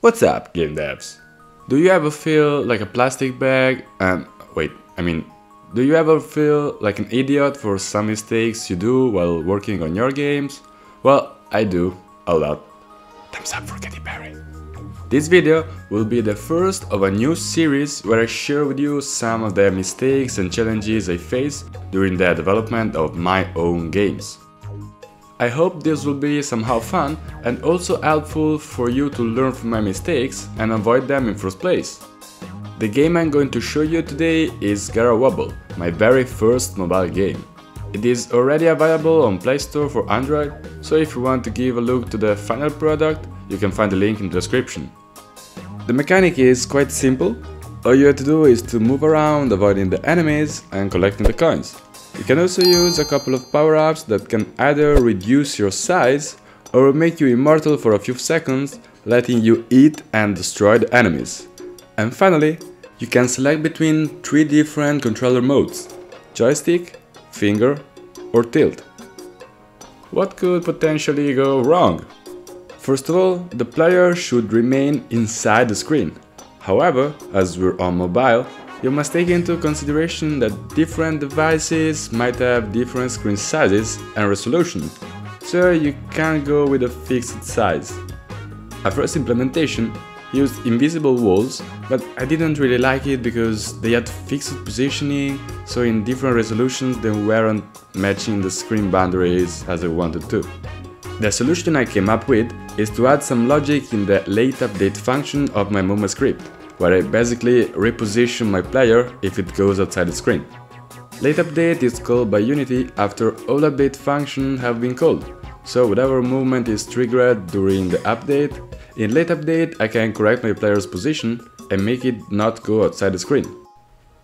What's up, game devs? Do you ever feel like a plastic bag and... do you ever feel like an idiot for some mistakes you do while working on your games? Well, I do, a lot. Thumbs up for Katy Perry. This video will be the first of a new series where I share with you some of the mistakes and challenges I face during the development of my own games. I hope this will be somehow fun and also helpful for you to learn from my mistakes and avoid them in first place. The game I'm going to show you today is Garawobble, my very first mobile game. It is already available on Play Store for Android, so if you want to give a look to the final product, you can find the link in the description. The mechanic is quite simple. All you have to do is to move around, avoiding the enemies and collecting the coins. You can also use a couple of power-ups that can either reduce your size or make you immortal for a few seconds, letting you eat and destroy the enemies. And finally, you can select between three different controller modes: joystick, finger or tilt. What could potentially go wrong? First of all, the player should remain inside the screen. However, as we're on mobile, you must take into consideration that different devices might have different screen sizes and resolution, so you can't go with a fixed size. At first implementation used invisible walls, but I didn't really like it because they had fixed positioning, so in different resolutions they weren't matching the screen boundaries as I wanted to. The solution I came up with is to add some logic in the LateUpdate function of my MoMA script, where I basically reposition my player if it goes outside the screen. LateUpdate is called by Unity after all update functions have been called, so whatever movement is triggered during the update, in LateUpdate I can correct my player's position and make it not go outside the screen.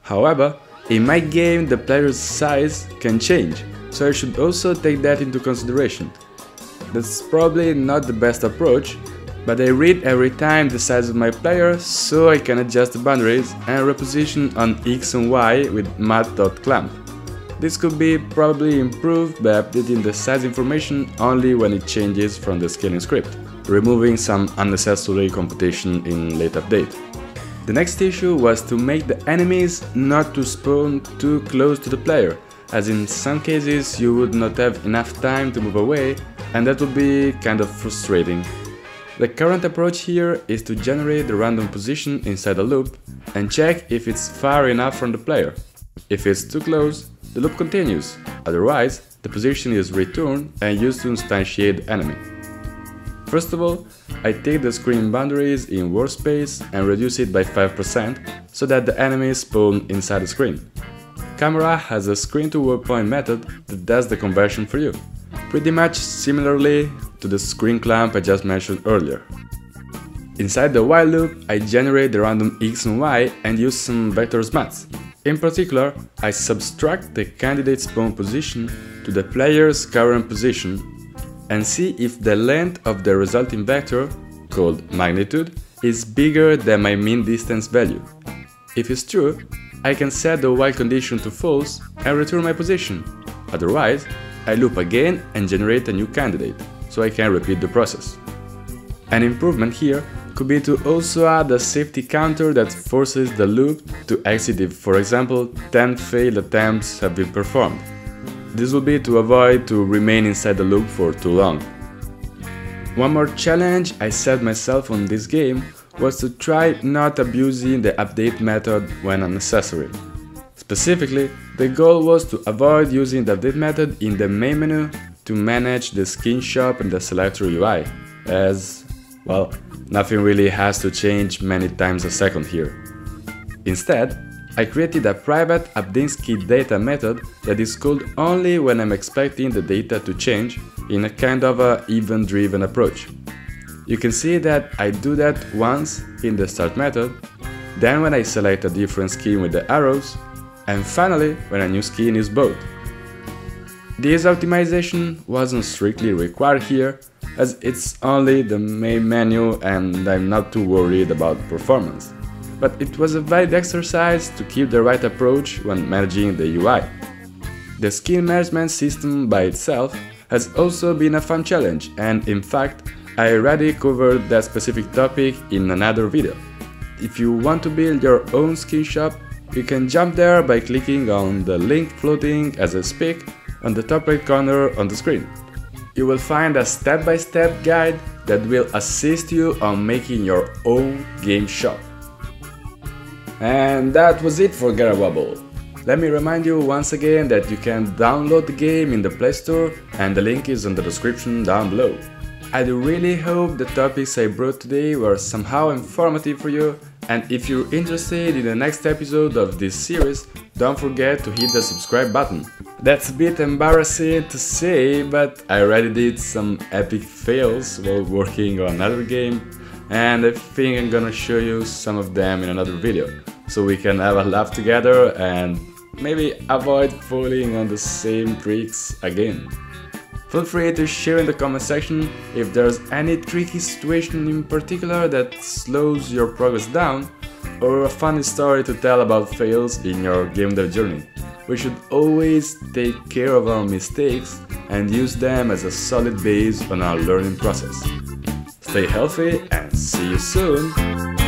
However, in my game the player's size can change, so I should also take that into consideration. That's probably not the best approach, but I read every time the size of my player, so I can adjust the boundaries and reposition on X and Y with Mathf.Clamp. This could be probably improved by updating the size information only when it changes from the scaling script, removing some unnecessary computation in LateUpdate. The next issue was to make the enemies not to spawn too close to the player, as in some cases you would not have enough time to move away, and that would be kind of frustrating. The current approach here is to generate the random position inside a loop and check if it's far enough from the player. If it's too close, the loop continues, otherwise the position is returned and used to instantiate the enemy. First of all, I take the screen boundaries in workspace and reduce it by 5% so that the enemies spawn inside the screen. Camera has a screen to waypoint method that does the conversion for you, pretty much similarly to the screen clamp I just mentioned earlier. Inside the while loop, I generate the random X and Y and use some vectors maths. In particular, I subtract the candidate spawn position to the player's current position and see if the length of the resulting vector, called magnitude, is bigger than my mean distance value. If it's true, I can set the while condition to false and return my position. Otherwise, I loop again and generate a new candidate, so I can repeat the process. An improvement here could be to also add a safety counter that forces the loop to exit if, for example, 10 failed attempts have been performed. This will be to avoid to remain inside the loop for too long. One more challenge I set myself on this game was to try not abusing the update method when unnecessary. Specifically, the goal was to avoid using the update method in the main menu to manage the skin shop and the selector UI, as, well, nothing really has to change many times a second here. Instead, I created a private updateSkinData method that is called only when I'm expecting the data to change, in a kind of a event-driven approach. You can see that I do that once in the start method, then when I select a different skin with the arrows, and finally when a new skin is bought. This optimization wasn't strictly required here, as it's only the main menu and I'm not too worried about performance. But it was a valid exercise to keep the right approach when managing the UI. The skin management system by itself has also been a fun challenge, and in fact, I already covered that specific topic in another video. If you want to build your own skin shop, you can jump there by clicking on the link floating as I speak on the top right corner on the screen. You will find a step-by-step guide that will assist you on making your own game shop. And that was it for Garawobble. Let me remind you once again that you can download the game in the Play Store and the link is in the description down below. I really hope the topics I brought today were somehow informative for you, and if you're interested in the next episode of this series, don't forget to hit the subscribe button. That's a bit embarrassing to say, but I already did some epic fails while working on another game, and I think I'm gonna show you some of them in another video, so we can have a laugh together and maybe avoid falling on the same tricks again. Feel free to share in the comment section if there's any tricky situation in particular that slows your progress down, or a funny story to tell about fails in your game dev journey. We should always take care of our mistakes and use them as a solid base on our learning process. Stay healthy and see you soon!